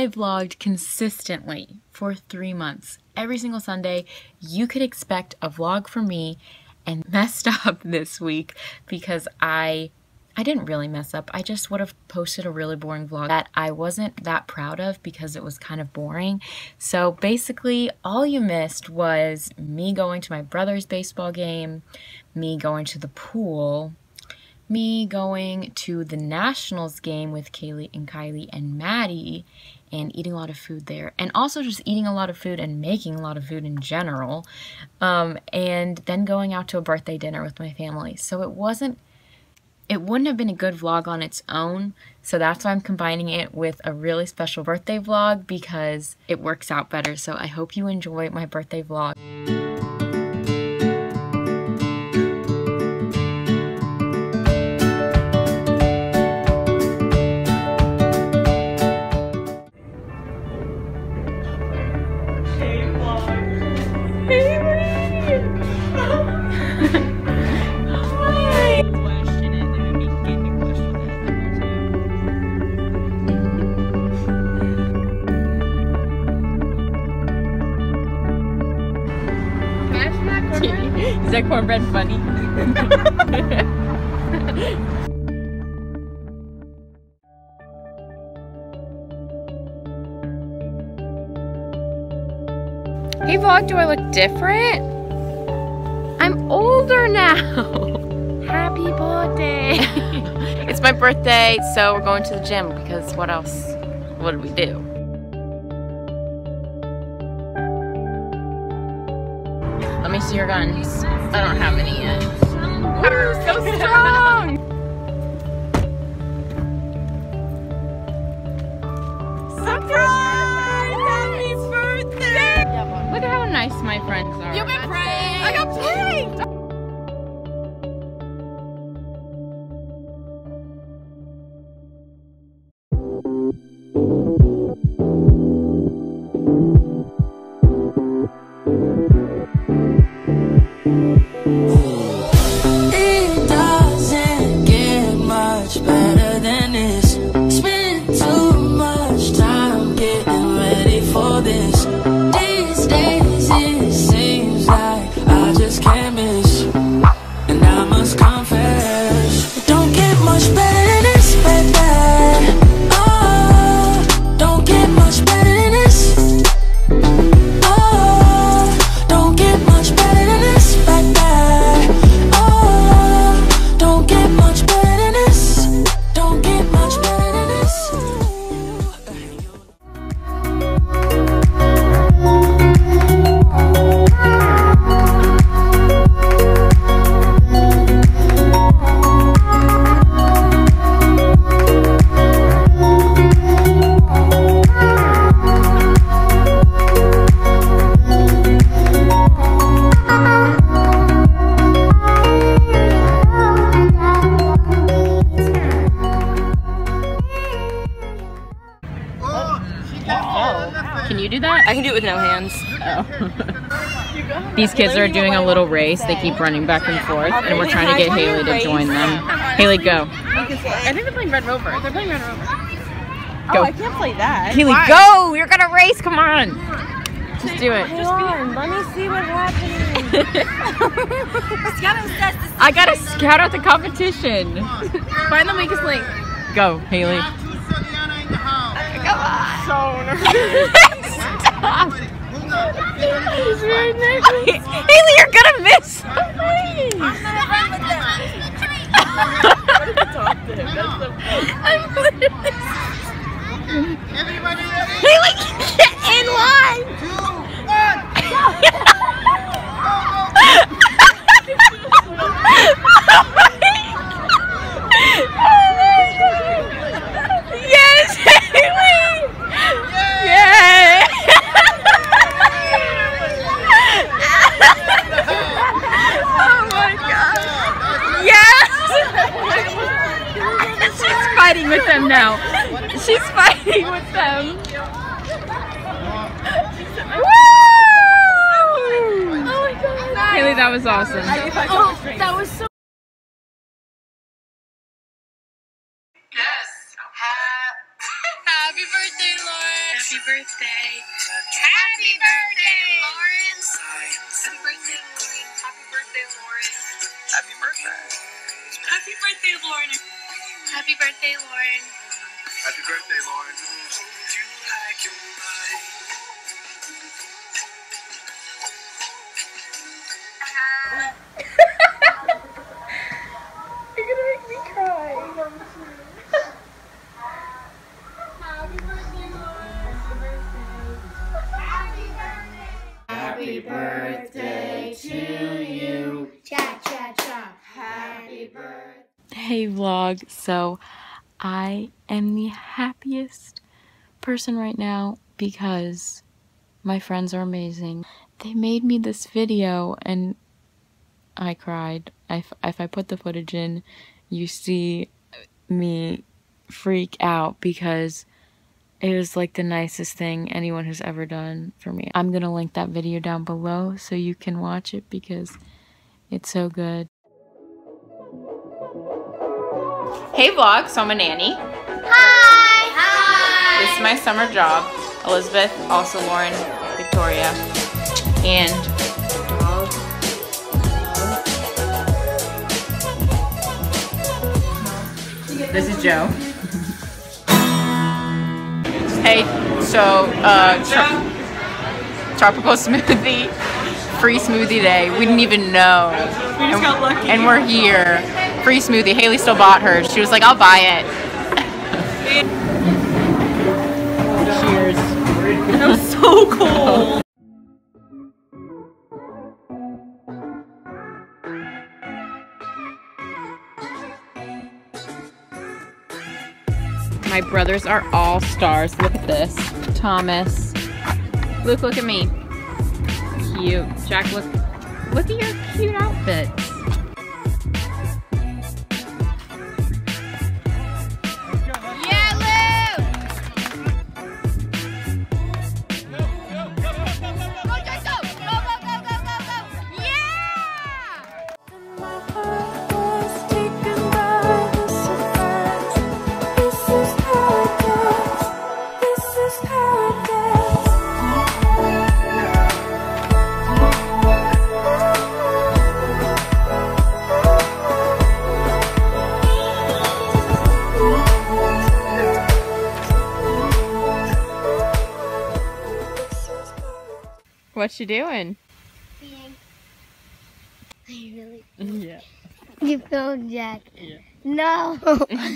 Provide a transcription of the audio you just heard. I vlogged consistently for 3 months. Every single Sunday, you could expect a vlog from me, and messed up this week because I didn't really mess up. I just would have posted a really boring vlog that I wasn't that proud of because it was kind of boring. So basically, all you missed was me going to my brother's baseball game, me going to the pool, me going to the Nationals game with Kaylee and Kylie and Maddie, and eating a lot of food there, and also just eating a lot of food and making a lot of food in general, and then going out to a birthday dinner with my family. So it wouldn't have been a good vlog on its own, so that's why I'm combining it with a really special birthday vlog, because it works out better. So I hope you enjoy my birthday vlog. Is that cornbread funny? Hey vlog, do I look different? I'm older now! Happy birthday! It's my birthday, so we're going to the gym because what else would we do? Let me see your guns. I don't have any yet. We're so strong! Surprise! Happy birthday! Look at how nice my friends are. You've been pranked! I got pranked! Can you do that? I can do it with no hands. Oh. These kids are doing a little race. They keep running back and forth, and we're trying to get Haley to join them. Haley, go. I think they're playing Red Rover. They're playing Red Rover. Go. Oh, I can't play that. Haley, go! You're gonna race. Come on. Just do it. Hang on. Let me see what happens. I gotta scout out the competition. Find the weakest link. Go, Haley. Go on. So nervous. Stop. Haley, you're gonna miss. I'm literally. Haley, get in line. 2, 1. Yes, Haley. Yes. Fighting with them now. She's fighting with them. Woo! Oh my god. Haley, that was awesome. Oh, that was so. Yes. Happy birthday, Lauren. Happy birthday. Happy birthday, Lauren. Happy birthday, Lauren. Happy birthday, Lauren. Happy birthday. Happy birthday, Lauren. Happy birthday, Lauren. Happy birthday, Lauren. Happy birthday to you. Cha cha cha. Happy birthday. Hey vlog. So I am the happiest person right now because my friends are amazing. They made me this video and I cried. If I put the footage in, you see me freak out because it was like the nicest thing anyone has ever done for me. I'm gonna link that video down below so you can watch it because it's so good. Hey vlog, so I'm a nanny. Hi! Hi! This is my summer job. Elizabeth, also Lauren, Victoria, and this is Joe. Hey, so Tropical Smoothie, free smoothie day. We didn't even know. We just got lucky. And we're here. Free smoothie. Haley still bought hers. She was like, I'll buy it. Cheers. That was so cool. My brothers are all stars. Look at this. Thomas. Luke, look at me. Cute. Jack, look at your cute outfits. What you doing? Eating. Are you really? Yeah. You phone Jack. Yeah. No.